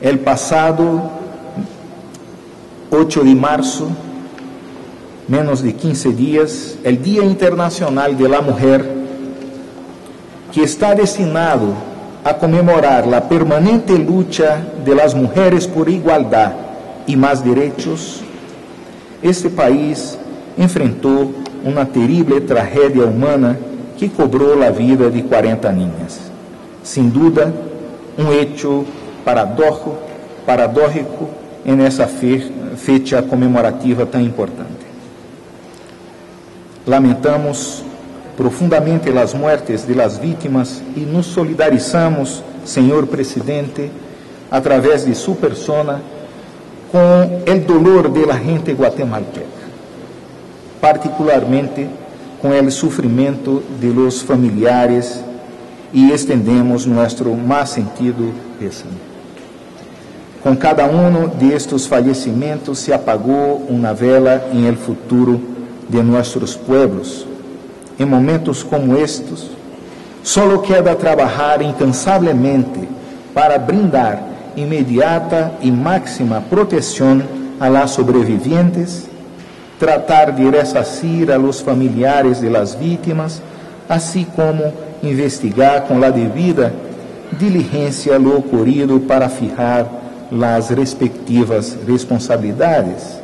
El pasado 8 de marzo, menos de 15 días, el Día Internacional de la Mujer, que está destinado a conmemorar la permanente lucha de las mujeres por igualdad y más derechos, este país enfrentou uma terrível tragédia humana que cobrou a vida de 40 niñas. Sem dúvida, hecho paradójico em essa fecha comemorativa tão importante. Lamentamos profundamente as mortes de las vítimas e nos solidarizamos, senhor presidente, através de sua persona, com o dolor de la gente guatemalteca, particularmente com o sofrimento de los familiares, e estendemos nosso mais sentido pésame. Com cada um de estes falecimentos se apagou uma vela em el futuro de nossos pueblos. Em momentos como estes, só queda trabalhar incansavelmente para brindar imediata e máxima proteção a las sobrevivientes, tratar de resarcir a los familiares de las vítimas, assim como investigar com la devida diligência lo ocorrido para fijar las respectivas responsabilidades.